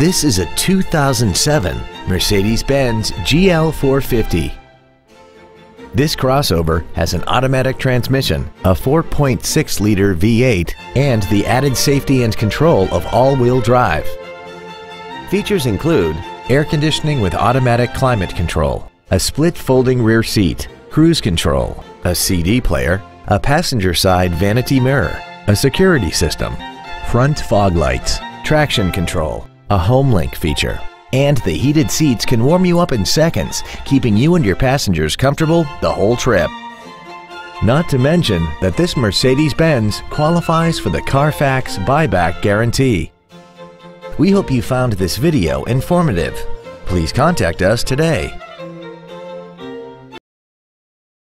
This is a 2007 Mercedes-Benz GL450. This crossover has an automatic transmission, a 4.6-liter V8, and the added safety and control of all-wheel drive. Features include air conditioning with automatic climate control, a split folding rear seat, cruise control, a CD player, a passenger side vanity mirror, a security system, front fog lights, traction control, a home link feature, and the heated seats can warm you up in seconds, keeping you and your passengers comfortable the whole trip. Not to mention that this Mercedes-Benz qualifies for the Carfax buyback guarantee. We hope you found this video informative. Please contact us today.